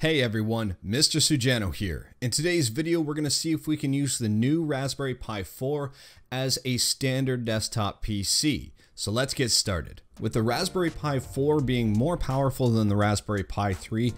Hey everyone, Mr. Sujano here. In today's video, we're going to see if we can use the new Raspberry Pi 4 as a standard desktop PC. So let's get started. With the Raspberry Pi 4 being more powerful than the Raspberry Pi 3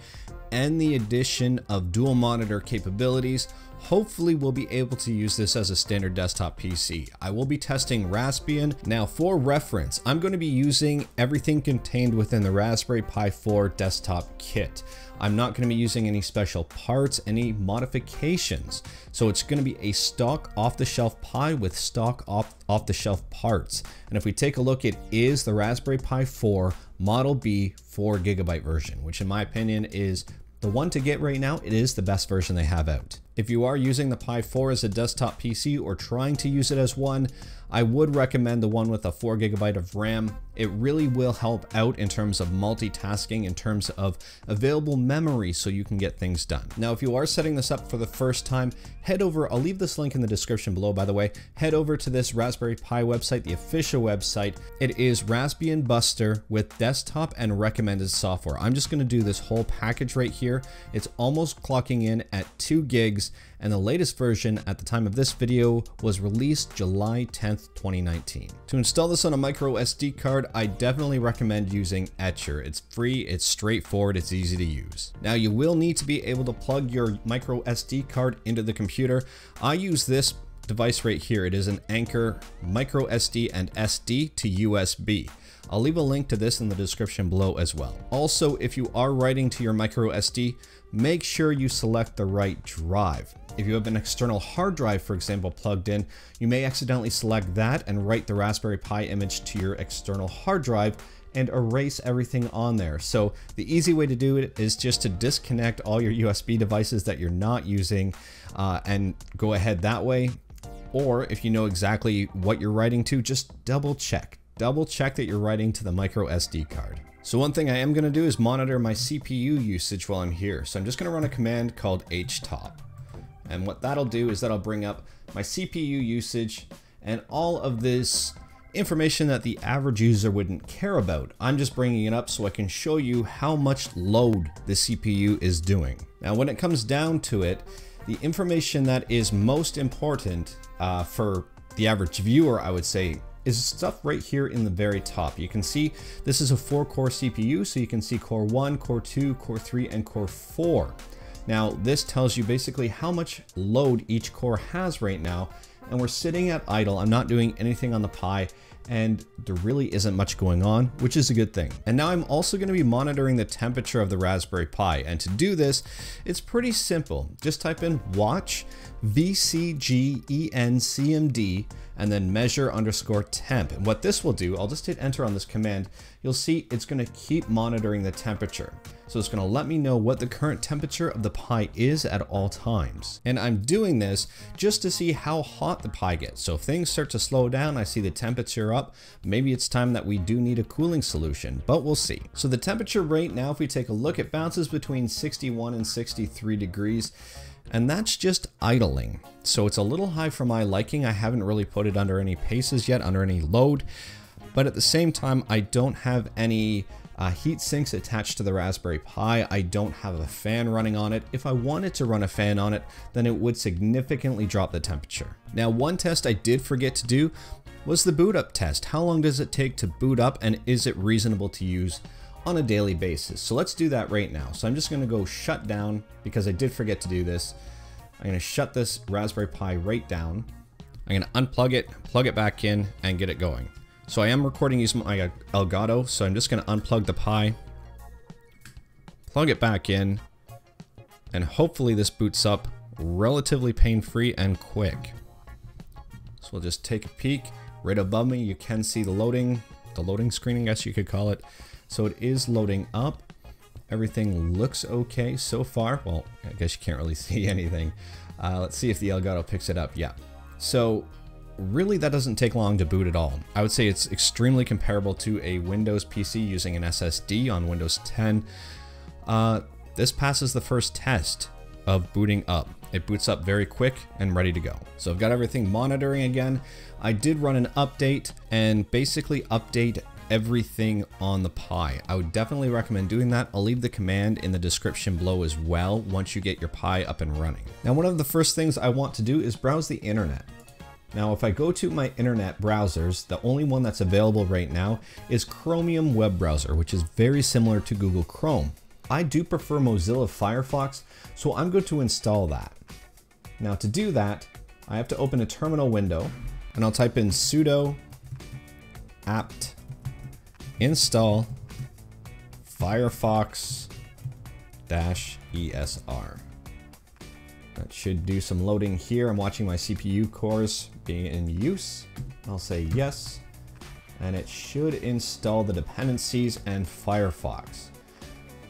and the addition of dual monitor capabilities, hopefully we'll be able to use this as a standard desktop PC. I will be testing Raspbian. Now for reference, I'm going to be using everything contained within the Raspberry Pi 4 desktop kit. I'm not going to be using any special parts, any modifications. So it's going to be a stock off-the-shelf Pi with stock off-the-shelf parts. And if we take a look, it is the Raspberry Pi 4 Model B 4GB version, which in my opinion is the one to get right now. It is the best version they have out. If you are using the Pi 4 as a desktop PC or trying to use it as one, I would recommend the one with a 4GB of RAM. It really will help out in terms of multitasking, in terms of available memory, so you can get things done. Now, if you are setting this up for the first time, head over, I'll leave this link in the description below, by the way, head over to this Raspberry Pi website, the official website. It is Raspbian Buster with desktop and recommended software. I'm just gonna do this whole package right here. It's almost clocking in at 2 gigs, and the latest version at the time of this video was released July 10th, 2019. To install this on a micro SD card, I definitely recommend using Etcher. It's free, it's straightforward, it's easy to use. Now you will need to be able to plug your micro SD card into the computer. I use this device right here. It is an Anker micro SD and SD to USB. I'll leave a link to this in the description below as well. Also, if you are writing to your micro SD, make sure you select the right drive. If you have an external hard drive, for example, plugged in, you may accidentally select that and write the Raspberry Pi image to your external hard drive and erase everything on there. So the easy way to do it is just to disconnect all your USB devices that you're not using and go ahead that way. Or if you know exactly what you're writing to, just double check. Double check that you're writing to the micro SD card. So one thing I am going to do is monitor my CPU usage while I'm here. So I'm just going to run a command called htop. And what that'll do is that'll bring up my CPU usage and all of this information that the average user wouldn't care about. I'm just bringing it up so I can show you how much load the CPU is doing. Now, when it comes down to it, the information that is most important for the average viewer, I would say, is stuff right here in the very top. You can see this is a 4-core CPU, so you can see core 1, core 2, core 3, and core 4. Now, this tells you basically how much load each core has right now, and we're sitting at idle. I'm not doing anything on the Pi, and there really isn't much going on, which is a good thing. And now I'm also going to be monitoring the temperature of the Raspberry Pi, and to do this, it's pretty simple. Just type in watch vcgencmd and then measure_temp. And what this will do, I'll just hit enter on this command. You'll see it's going to keep monitoring the temperature. So it's going to let me know what the current temperature of the Pi is at all times. And I'm doing this just to see how hot the Pi gets. So if things start to slow down, I see the temperature up, maybe it's time that we do need a cooling solution, but we'll see. So the temperature right now, if we take a look, it bounces between 61 and 63 degrees. And that's just idling. So it's a little high for my liking. I haven't really put it under any paces yet, under any load. But at the same time, I don't have any heat sinks attached to the Raspberry Pi. I don't have a fan running on it. If I wanted to run a fan on it, then it would significantly drop the temperature. Now, one test I did forget to do was the boot up test. How long does it take to boot up, and is it reasonable to use on a daily basis? So let's do that right now. So I'm just gonna go shut down because I did forget to do this. I'm gonna shut this Raspberry Pi right down. I'm gonna unplug it, plug it back in, and get it going. So I am recording using my Elgato, so I'm just gonna unplug the Pi, plug it back in, and hopefully this boots up relatively pain-free and quick. So we'll just take a peek. Right above me, you can see the loading screen, I guess you could call it. So it is loading up. Everything looks okay so far. Well, I guess you can't really see anything. Let's see if the Elgato picks it up. Yeah. So really that doesn't take long to boot at all. I would say it's extremely comparable to a Windows PC using an SSD on Windows 10. This passes the first test of booting up. It boots up very quick and ready to go. So I've got everything monitoring again. I did run an update and basically update everything on the Pi. I would definitely recommend doing that. I'll leave the command in the description below as well once you get your Pi up and running. Now, one of the first things I want to do is browse the internet. Now, if I go to my internet browsers, the only one that's available right now is Chromium Web Browser, which is very similar to Google Chrome. I do prefer Mozilla Firefox, so I'm going to install that. Now, to do that, I have to open a terminal window, and I'll type in sudo apt install Firefox-ESR. That should do some loading here. I'm watching my CPU cores being in use. I'll say yes, and it should install the dependencies and Firefox.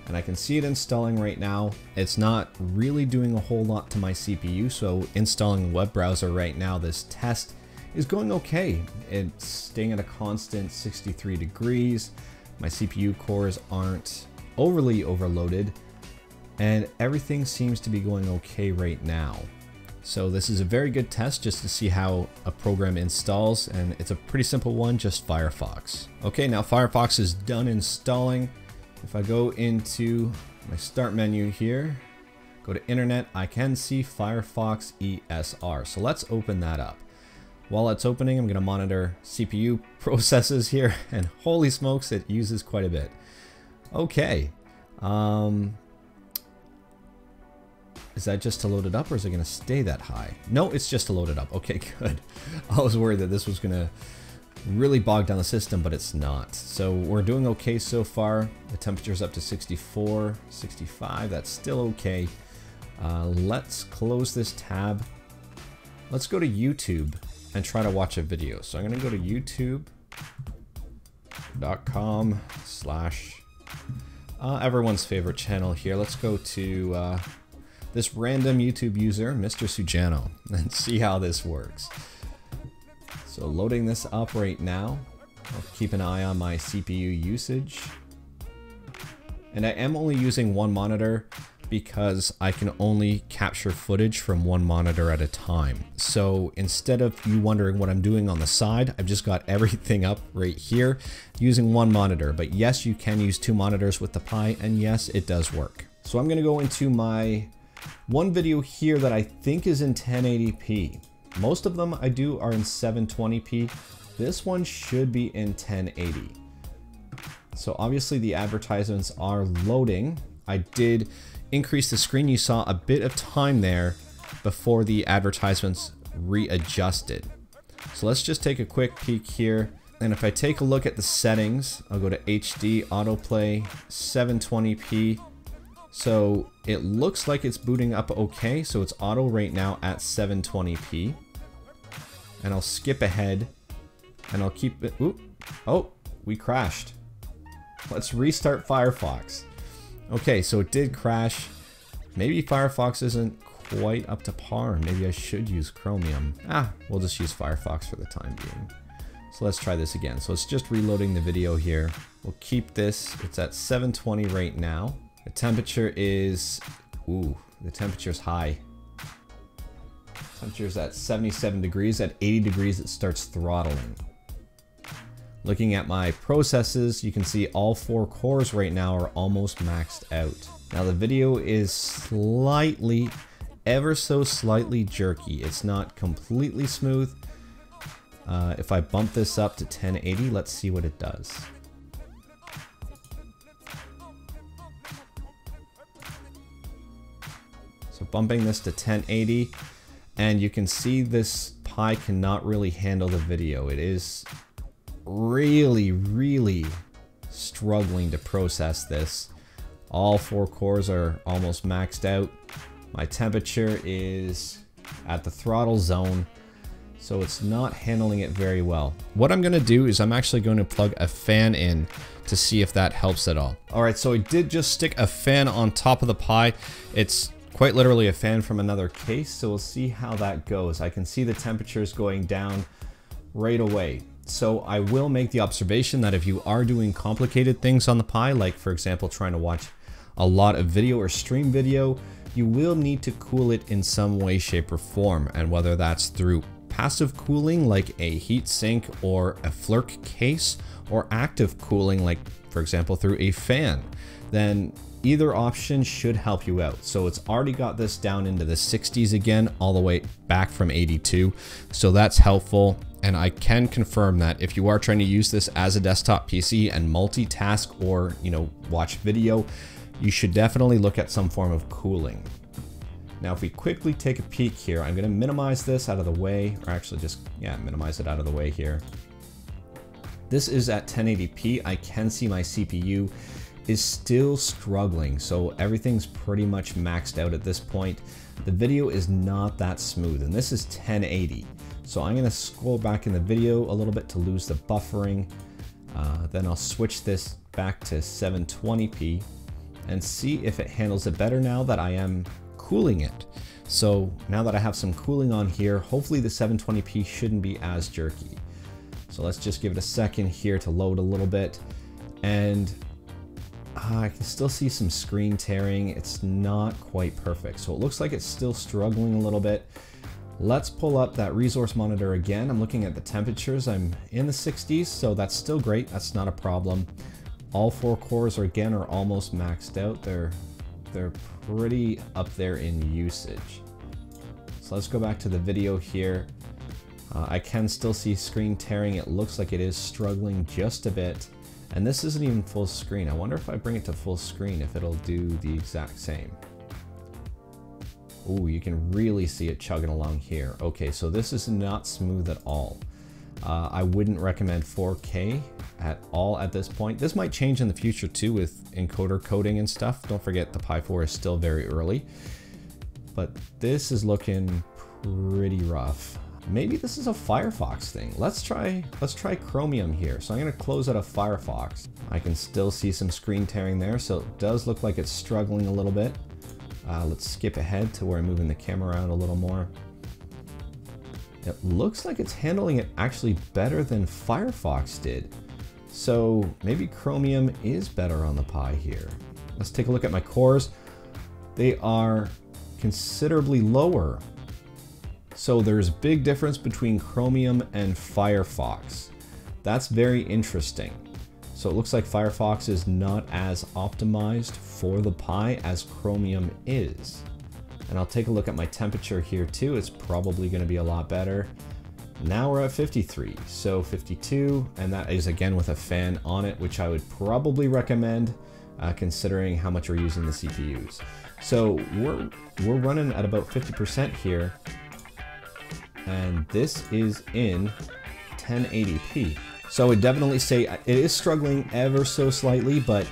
And I can see it installing right now. It's not really doing a whole lot to my CPU, so installing a web browser right now, this test is going okay. It's staying at a constant 63 degrees. My CPU cores aren't overly overloaded, and everything seems to be going okay right now. So this is a very good test just to see how a program installs, and it's a pretty simple one, just Firefox. Okay, now Firefox is done installing. If I go into my start menu here, go to internet, I can see Firefox ESR. So let's open that up. While it's opening, I'm gonna monitor CPU processes here, and holy smokes, it uses quite a bit. Okay. Is that just to load it up, or is it gonna stay that high? No, it's just to load it up. Okay, good. I was worried that this was gonna really bogged down the system, but it's not. So we're doing okay so far. The temperature's up to 64, 65, that's still okay. Let's close this tab. Let's go to YouTube and try to watch a video. So I'm gonna go to youtube.com/ everyone's favorite channel here. Let's go to this random YouTube user, Mr. Sujano, and see how this works. So loading this up right now. I'll keep an eye on my CPU usage. And I am only using one monitor because I can only capture footage from one monitor at a time. So instead of you wondering what I'm doing on the side, I've just got everything up right here using one monitor. But yes, you can use two monitors with the Pi, and yes, it does work. So I'm gonna go into my one video here that I think is in 1080p. Most of them I do are in 720p. This one should be in 1080. So obviously the advertisements are loading. I did increase the screen. You saw a bit of time there before the advertisements readjusted. So let's just take a quick peek here. And if I take a look at the settings, I'll go to HD, autoplay, 720p. So it looks like it's booting up okay. So it's auto right now at 720p. And I'll skip ahead and I'll keep it. Ooh, oh, we crashed. Let's restart Firefox. Okay, so it did crash. Maybe Firefox isn't quite up to par. Maybe I should use Chromium. Ah, we'll just use Firefox for the time being. So let's try this again. So it's just reloading the video here. We'll keep this. It's at 720 right now. The temperature is, ooh, the temperature's high. Temperature's at 77 degrees. At 80 degrees, it starts throttling. Looking at my processes, you can see all four cores right now are almost maxed out. Now the video is slightly, ever so slightly jerky. It's not completely smooth. If I bump this up to 1080, let's see what it does. Bumping this to 1080, and you can see this Pi cannot really handle the video. It is really struggling to process this. All four cores are almost maxed out. My temperature is at the throttle zone, so it's not handling it very well. What I'm gonna do is I'm actually going to plug a fan in to see if that helps at all. All right, so I did just stick a fan on top of the Pi. It's quite literally a fan from another case, so we'll see how that goes. I can see the temperatures going down right away. So I will make the observation that if you are doing complicated things on the Pi, like for example, trying to watch a lot of video or stream video, you will need to cool it in some way, shape, or form. And whether that's through passive cooling like a heatsink or a FLIRC case, or active cooling like, for example, through a fan, then either option should help you out. So it's already got this down into the 60s again, all the way back from 82. So that's helpful. And I can confirm that if you are trying to use this as a desktop PC and multitask or, you know, watch video, you should definitely look at some form of cooling. Now, if we quickly take a peek here, I'm going to minimize this out of the way, or actually just, yeah, minimize it out of the way here. This is at 1080p. I can see my CPU is still struggling, so everything's pretty much maxed out at this point. The video is not that smooth, and this is 1080. So I'm going to scroll back in the video a little bit to lose the buffering. Then I'll switch this back to 720p and see if it handles it better now that I am cooling it. So now that I have some cooling on here, hopefully the 720p shouldn't be as jerky. So let's just give it a second here to load a little bit, and I can still see some screen tearing. It's not quite perfect. So it looks like it's still struggling a little bit. Let's pull up that resource monitor again. I'm looking at the temperatures. I'm in the 60s, so that's still great. That's not a problem. All four cores are, again, are almost maxed out. They're pretty up there in usage. So let's go back to the video here. I can still see screen tearing. It looks like it is struggling just a bit. And this isn't even full screen. I wonder if I bring it to full screen, if it'll do the exact same. Ooh, you can really see it chugging along here. Okay, so this is not smooth at all. I wouldn't recommend 4K at all at this point. This might change in the future too with encoder coding and stuff. Don't forget the Pi 4 is still very early, but this is looking pretty rough. Maybe this is a Firefox thing. Let's try Chromium here. So I'm going to close out of Firefox. I can still see some screen tearing there, so it does look like it's struggling a little bit. Let's skip ahead to where I'm moving the camera out a little more. It looks like it's handling it actually better than Firefox did. So maybe Chromium is better on the Pi here. Let's take a look at my cores. They are considerably lower. So there's a big difference between Chromium and Firefox. That's very interesting. So it looks like Firefox is not as optimized for the Pi as Chromium is. And I'll take a look at my temperature here too. It's probably going to be a lot better. Now we're at 53, so 52, and that is again with a fan on it, which I would probably recommend considering how much we're using the CPUs. So we're running at about 50% here. And this is in 1080p. So I would definitely say it is struggling ever so slightly, but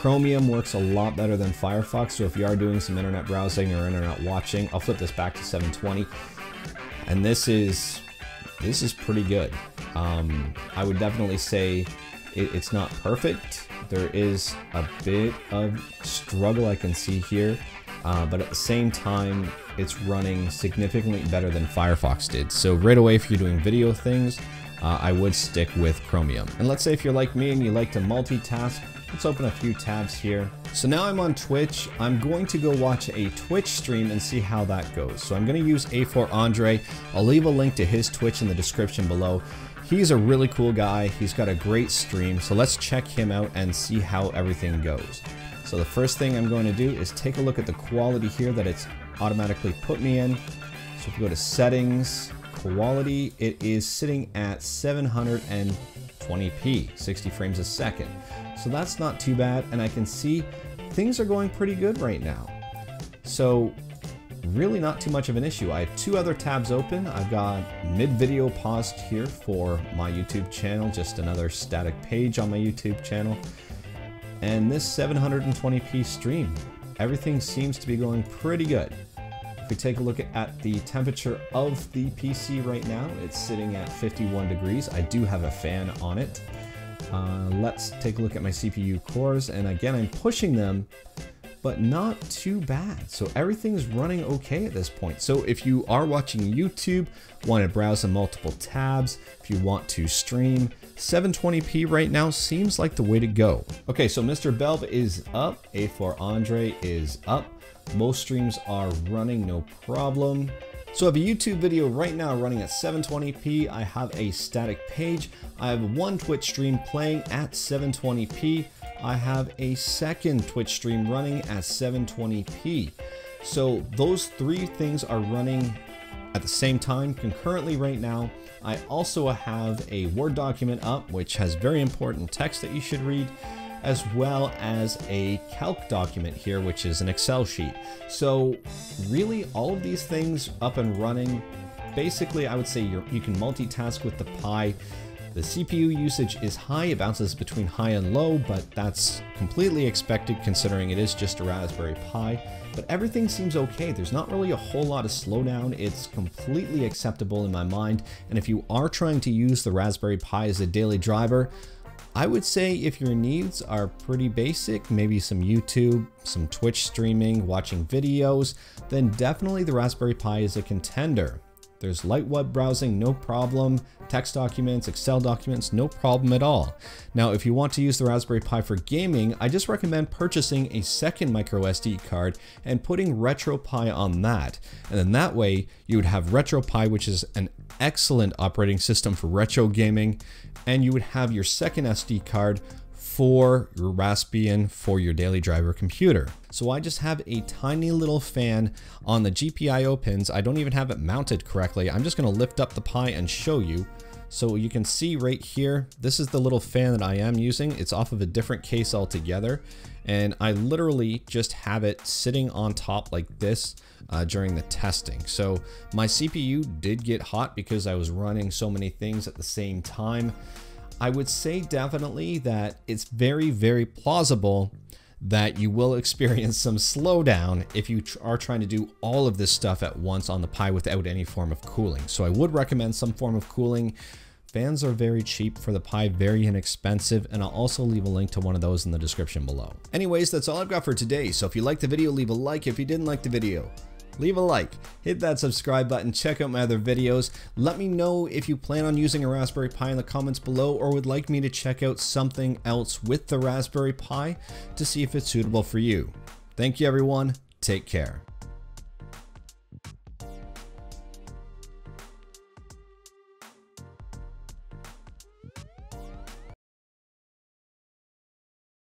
Chromium works a lot better than Firefox. So if you are doing some internet browsing or internet watching, I'll flip this back to 720. And this is pretty good. I would definitely say it's not perfect. There is a bit of struggle I can see here. But at the same time, it's running significantly better than Firefox did. So right away, if you're doing video things, I would stick with Chromium. And let's say if you're like me and you like to multitask, let's open a few tabs here. So now I'm on Twitch. I'm going to go watch a Twitch stream and see how that goes. So I'm going to use A4 Andre. I'll leave a link to his Twitch in the description below. He's a really cool guy. He's got a great stream. So let's check him out and see how everything goes. So the first thing I'm going to do is take a look at the quality here that it's automatically put me in. So if you go to settings, quality, it is sitting at 720p, 60 frames a second. So that's not too bad, and I can see things are going pretty good right now. So really not too much of an issue. I have two other tabs open. I've got mid-video paused here for my YouTube channel, just another static page on my YouTube channel. And this 720p stream, everything seems to be going pretty good. If we take a look at the temperature of the PC right now, it's sitting at 51 degrees. I do have a fan on it. Let's take a look at my CPU cores. And again, I'm pushing them, but not too bad. So everything's running okay at this point. So if you are watching YouTube, want to browse in multiple tabs, if you want to stream, 720p right now seems like the way to go. Okay, so Mr. Belb is up, A4 Andre is up. Most streams are running no problem. So I have a YouTube video right now running at 720p, I have a static page, I have one Twitch stream playing at 720p, I have a second Twitch stream running at 720p. So those three things are running at the same time concurrently right now. I also have a Word document up which has very important text that you should read, as well as a calc document here, which is an Excel sheet. So really all of these things up and running. Basically, I would say you can multitask with the Pi. The CPU usage is high, it bounces between high and low, but that's completely expected considering it is just a Raspberry Pi. But everything seems okay, there's not really a whole lot of slowdown, it's completely acceptable in my mind. And if you are trying to use the Raspberry Pi as a daily driver, I would say if your needs are pretty basic, maybe some YouTube, some Twitch streaming, watching videos, then definitely the Raspberry Pi is a contender. There's light web browsing, no problem. Text documents, Excel documents, no problem at all. Now, if you want to use the Raspberry Pi for gaming, I just recommend purchasing a second microSD card and putting RetroPie on that. And then that way you would have RetroPie, which is an excellent operating system for retro gaming, and you would have your second SD card for your Raspbian for your daily driver computer. So I just have a tiny little fan on the GPIO pins. I don't even have it mounted correctly. I'm just gonna lift up the Pi and show you. So you can see right here, this is the little fan that I am using. It's off of a different case altogether. And I literally just have it sitting on top like this during the testing. So my CPU did get hot because I was running so many things at the same time. I would say definitely that it's very, very plausible that you will experience some slowdown if you are trying to do all of this stuff at once on the Pi without any form of cooling. So I would recommend some form of cooling. Fans are very cheap for the Pi, very inexpensive, and I'll also leave a link to one of those in the description below. Anyways, that's all I've got for today. So if you liked the video, leave a like. If you didn't like the video, leave a like, hit that subscribe button, check out my other videos. Let me know if you plan on using a Raspberry Pi in the comments below, or would like me to check out something else with the Raspberry Pi to see if it's suitable for you. Thank you everyone, take care.